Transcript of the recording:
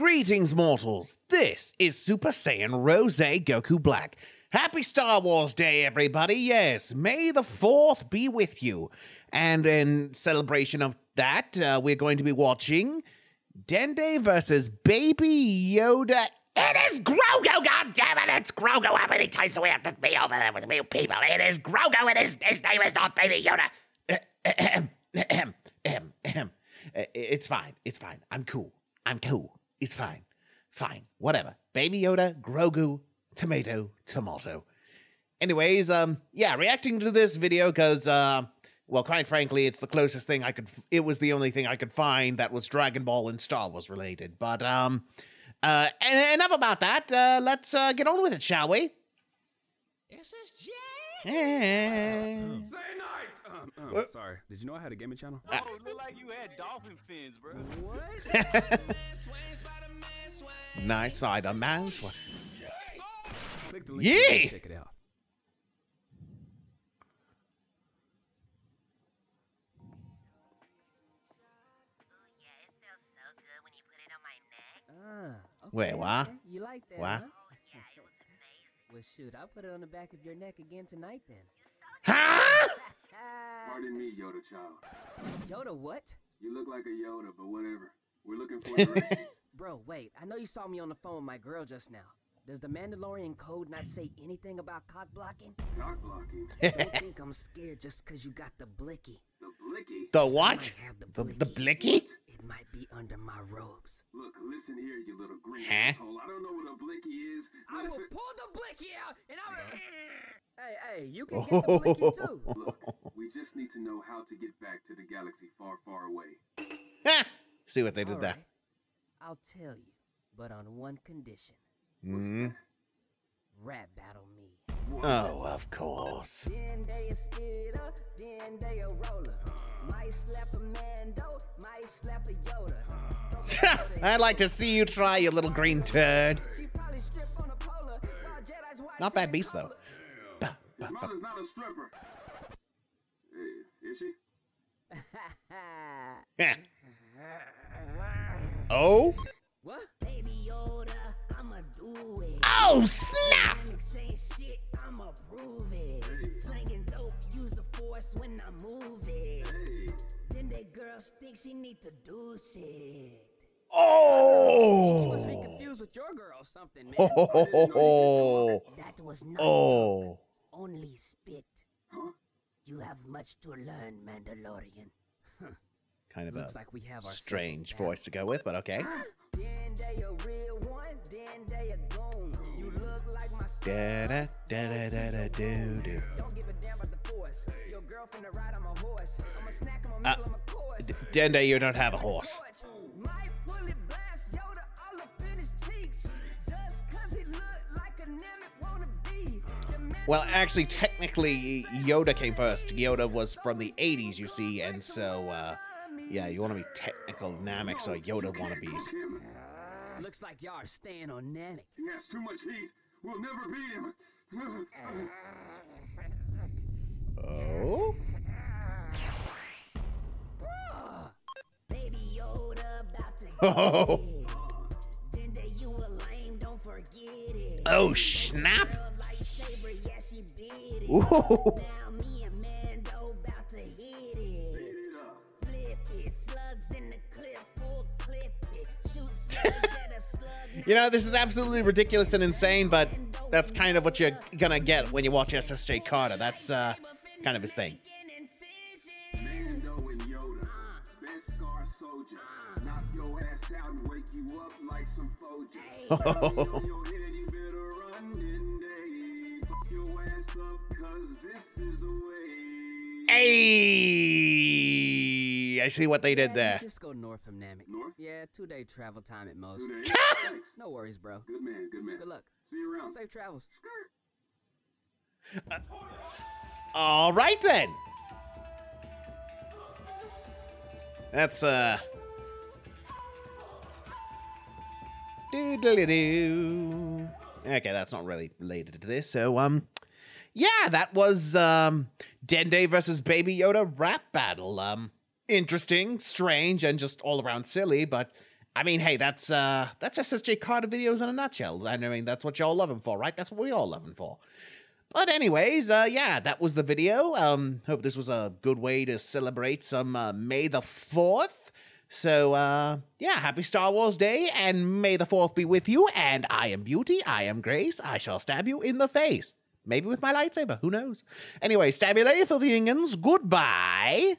Greetings, mortals. This is Super Saiyan Rose Goku Black. Happy Star Wars Day, everybody. Yes, May the 4th be with you. And in celebration of that, we're going to be watching Dende versus Baby Yoda. It is Grogu, goddammit! It's Grogu! How many times do we have to be over there with you people? It is Grogu, and his name is not Baby Yoda. It's fine. It's fine. I'm cool. I'm cool. It's fine. Fine. Whatever. Baby Yoda, Grogu, tomato, tomato. Anyways, yeah, reacting to this video because, well, quite frankly, it's the closest thing I could... It was the only thing I could find that was Dragon Ball and Star Wars related. But, enough about that. Let's get on with it, shall we? SSJ! Say nights! Sorry, did you know I had a gaming channel? Oh, it looked like you had dolphin fins, bro. What? Nice side of man. Click the link and check it out. Okay. Wait, what? You like that? What? Huh? Well, shoot, I'll put it on the back of your neck again tonight, then. Huh? Pardon me, Yoda child. Yoda what? You look like a Yoda, but whatever. We're looking for directions. Bro, wait. I know you saw me on the phone with my girl just now. Does the Mandalorian code not say anything about cock blocking? Cock blocking? Don't think I'm scared just because you got the blicky. The blicky? The what? The blicky? It might be under my robes. Look, listen here, you little green asshole. I don't know what a blicky is. I will pull the blicky out, and I will... Hey, you can get the blicky, too. Look, we just need to know how to get back to the galaxy far, far away. See what they did there. Right. I'll tell you, but on one condition. Mm-hmm. Rap battle me. Oh, of course. Dende a speeder, Dende a roller. Might slap a Mando, might slap a Yoda. I'd like to see you try, you little green turd. Not bad beast, though. His mother's not a stripper. Is she? Oh? What? Baby Yoda. Oh snap! I'ma prove it. Slanging dope, use the force when I move it. Then that girl thinks she need to do shit. Oh! You must be confused with your girl or something, man. Oh! That was not talk, only spit. Huh? You have much to learn, Mandalorian. Kind of looks like we have our strange voice to go with, but okay. Da da da da da da do do. Don't give a damn about the force. Your girlfriend to ride on my horse. I'm a snack on my meal on my course. Dende, you don't have a horse. My bullet blast Yoda all up in his cheeks. Just cause he looked like a Namek wanna be. Well, actually, technically, Yoda came first. Yoda was from the 80s, you see, and so, yeah, you wanna be technical Nameks or Yoda wannabes. Looks like y'all are staying on Namek. He has too much heat. We'll never beat him. Oh? Baby Yoda about to Dende, you were lame, don't forget it. Oh snap. Yes, she beat it. Now me and Mando about to hit it. Flip it, slugs in the clip, full clip it. Shoot slugs. You know, this is absolutely ridiculous and insane, but that's kind of what you're gonna get when you watch SSJ Carter. That's kind of his thing. Hey! I see what they did there. Just go north from Namek. North? Yeah, 2-day travel time at most. No worries, bro. Good man, good man. Good luck. See you around. Safe travels. All right then. That's doo-doo-doo-doo. Okay, that's not really related to this. So yeah, that was Dende versus Baby Yoda rap battle. Interesting, strange, and just all around silly, but I mean, hey, that's SSJ Carter videos in a nutshell. I mean, that's what y'all love him for, right? That's what we all love him for. But anyways, yeah, that was the video. Hope this was a good way to celebrate some May the 4th. So, yeah, happy Star Wars Day, and May the 4th be with you. And I am Beauty, I am Grace, I shall stab you in the face. Maybe with my lightsaber, who knows? Anyway, stab you later for the ingans, goodbye!